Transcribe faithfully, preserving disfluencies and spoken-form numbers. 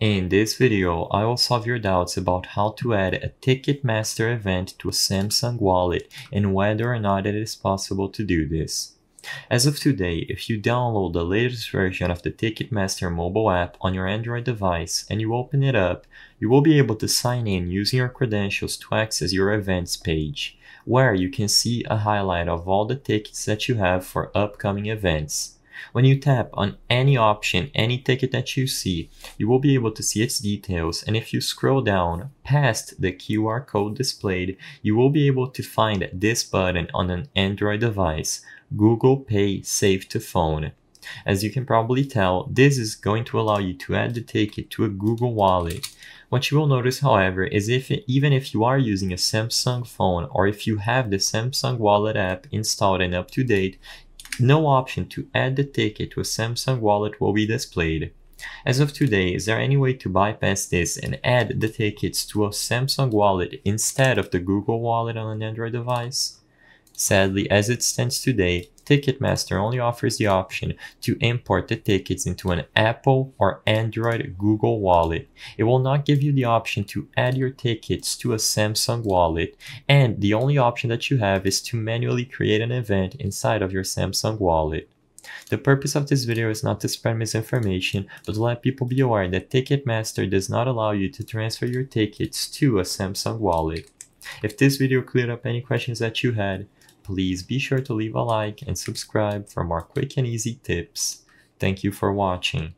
In this video, I will solve your doubts about how to add a Ticketmaster event to a Samsung wallet and whether or not it is possible to do this. As of today, if you download the latest version of the Ticketmaster mobile app on your Android device and you open it up, you will be able to sign in using your credentials to access your events page, where you can see a highlight of all the tickets that you have for upcoming events. When you tap on any option, any ticket that you see, you will be able to see its details, and if you scroll down past the Q R code displayed, you will be able to find this button on an Android device, Google Pay Save to Phone. As you can probably tell, this is going to allow you to add the ticket to a Google Wallet. What you will notice, however, is if it, even if you are using a Samsung phone or if you have the Samsung Wallet app installed and up to date, no option to add the ticket to a Samsung wallet will be displayed. As of today, is there any way to bypass this and add the tickets to a Samsung wallet instead of the Google Wallet on an Android device? Sadly, as it stands today, Ticketmaster only offers the option to import the tickets into an Apple or Android Google Wallet. It will not give you the option to add your tickets to a Samsung wallet, and the only option that you have is to manually create an event inside of your Samsung wallet. The purpose of this video is not to spread misinformation, but to let people be aware that Ticketmaster does not allow you to transfer your tickets to a Samsung wallet. If this video cleared up any questions that you had, please be sure to leave a like and subscribe for more quick and easy tips. Thank you for watching.